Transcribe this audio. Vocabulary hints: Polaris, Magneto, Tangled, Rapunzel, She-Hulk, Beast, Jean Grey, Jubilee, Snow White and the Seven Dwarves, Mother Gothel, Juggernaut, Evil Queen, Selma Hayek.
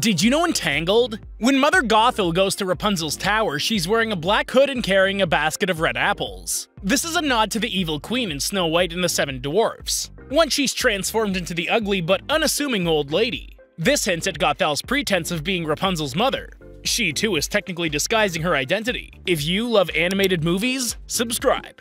Did you know in Tangled? When Mother Gothel goes to Rapunzel's tower, she's wearing a black hood and carrying a basket of red apples. This is a nod to the Evil Queen in Snow White and the Seven Dwarves, once she's transformed into the ugly but unassuming old lady. This hints at Gothel's pretense of being Rapunzel's mother. She too is technically disguising her identity. If you love animated movies, subscribe.